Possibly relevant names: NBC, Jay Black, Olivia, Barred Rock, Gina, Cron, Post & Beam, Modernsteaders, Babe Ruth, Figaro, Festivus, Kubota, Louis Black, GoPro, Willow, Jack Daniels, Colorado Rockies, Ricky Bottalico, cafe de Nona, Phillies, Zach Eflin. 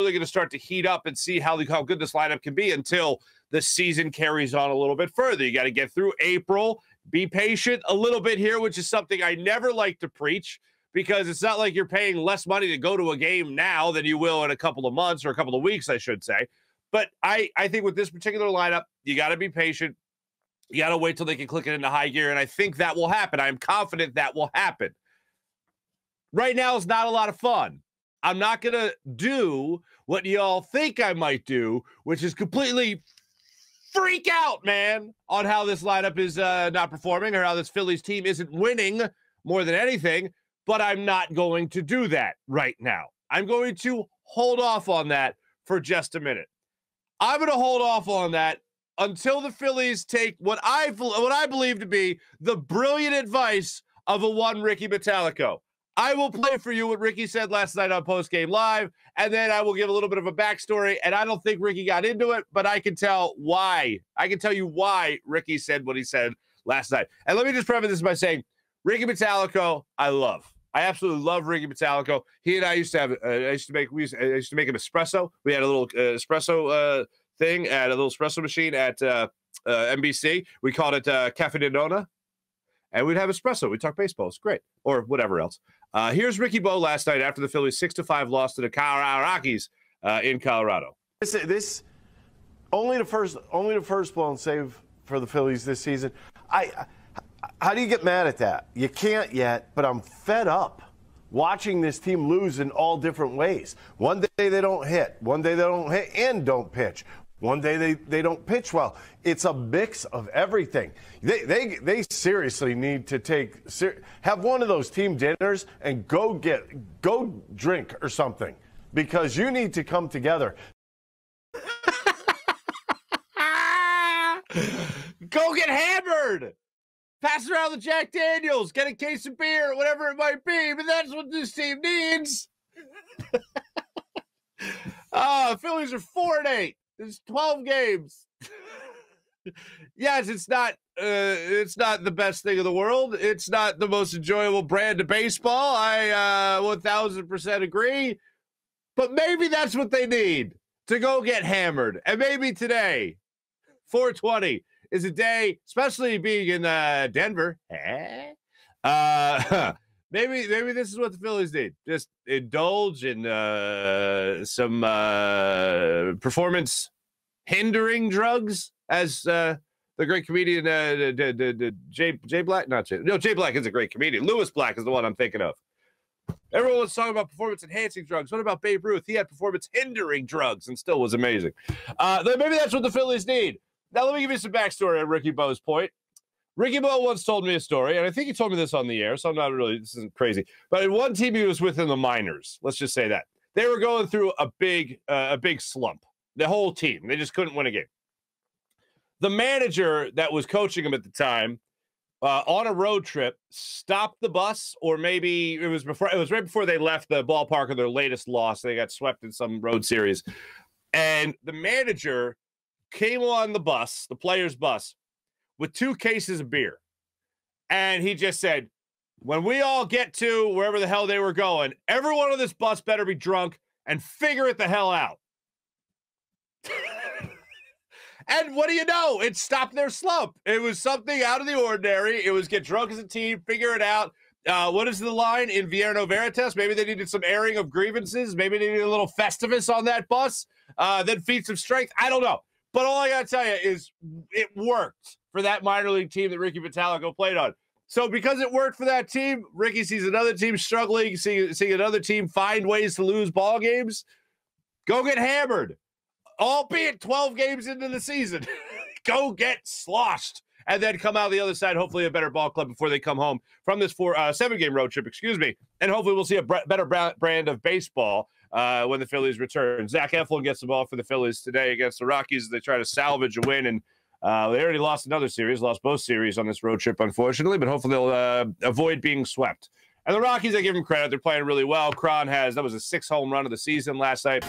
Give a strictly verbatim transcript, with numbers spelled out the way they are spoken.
really going to start to heat up and see how, how good this lineup can be until the season carries on a little bit further. You got to get through April, be patient a little bit here, which is something I never like to preach, because it's not like you're paying less money to go to a game now than you will in a couple of months or a couple of weeks, I should say. But I, I think with this particular lineup, you got to be patient. You got to wait till they can click it into high gear, and I think that will happen. I'm confident that will happen. Right now is not a lot of fun. I'm not going to do what y'all think I might do, which is completely freak out, man, on how this lineup is uh, not performing or how this Phillies team isn't winning more than anything, but I'm not going to do that right now. I'm going to hold off on that for just a minute. I'm going to hold off on that until the Phillies take what I what I believe to be the brilliant advice of a one Ricky Bottalico. I will play for you what Ricky said last night on Post Game Live, and then I will give a little bit of a backstory, and I don't think Ricky got into it, but I can tell why. I can tell you why Ricky said what he said last night. And let me just preface this by saying, Ricky Bottalico, I love. I absolutely love Ricky Bottalico. He and I used to have, uh, I used to make, we used, I used to make an espresso. We had a little uh, espresso uh, thing at a little espresso machine at uh, uh, N B C. We called it uh, Cafe de Nona, and we'd have espresso. We'd talk baseball. It's great, or whatever else. Uh, here's Ricky Bo last night after the Phillies six to five loss to the Colorado Rockies uh, in Colorado. This, this only the first, only the first blown save for the Phillies this season. I. I How do you get mad at that? You can't yet, but I'm fed up watching this team lose in all different ways. One day they don't hit. One day they don't hit and don't pitch. One day they, they don't pitch well. It's a mix of everything. They they they seriously need to take ser have one of those team dinners and go get go drink or something, because you need to come together. Go get hammered. Pass around the Jack Daniels, get a case of beer, whatever it might be, but that's what this team needs. uh, Phillies are four and eight. There's twelve games. Yes, it's not. Uh, it's not the best thing in the world. It's not the most enjoyable brand of baseball. I uh, one thousand percent agree. But maybe that's what they need, to go get hammered, and maybe today, four twenty. Is a day, especially being in uh, Denver. Eh? Uh, maybe maybe this is what the Phillies need. Just indulge in uh, some uh, performance-hindering drugs, as uh, the great comedian uh, d d d Jay, Jay Black, not Jay, no, Jay Black is a great comedian. Louis Black is the one I'm thinking of. Everyone was talking about performance-enhancing drugs. What about Babe Ruth? He had performance-hindering drugs and still was amazing. Uh, maybe that's what the Phillies need. Now, let me give you some backstory on Ricky Bo's point. Ricky Bo once told me a story, and I think he told me this on the air, so I'm not really, this isn't crazy. But in one team he was with in the minors, let's just say that. They were going through a big, uh, a big slump, the whole team. They just couldn't win a game. The manager that was coaching him at the time, uh, on a road trip, stopped the bus, or maybe it was before, it was right before they left the ballpark of their latest loss. They got swept in some road series. And the manager came on the bus, the player's bus, with two cases of beer. And he just said, when we all get to wherever the hell they were going, everyone on this bus better be drunk and figure it the hell out. And what do you know? It stopped their slump. It was something out of the ordinary. It was get drunk as a team, figure it out. Uh, what is the line in Vierno Veritas? Maybe they needed some airing of grievances. Maybe they needed a little Festivus on that bus. Uh, then feats of strength. I don't know. But all I got to tell you is it worked for that minor league team that Ricky Bottalico played on. So because it worked for that team, Ricky sees another team struggling, seeing, seeing another team find ways to lose ball games. Go get hammered, albeit twelve games into the season. Go get sloshed, and then come out the other side, hopefully a better ball club before they come home from this four, uh, seven-game road trip, excuse me, and hopefully we'll see a better brand of baseball Uh, when the Phillies return. Zach Eflin gets the ball for the Phillies today against the Rockies. They try to salvage a win, and uh, they already lost another series, lost both series on this road trip, unfortunately, but hopefully they'll uh, avoid being swept. And the Rockies, I give them credit. They're playing really well. Cron has, that was a sixth home run of the season last night.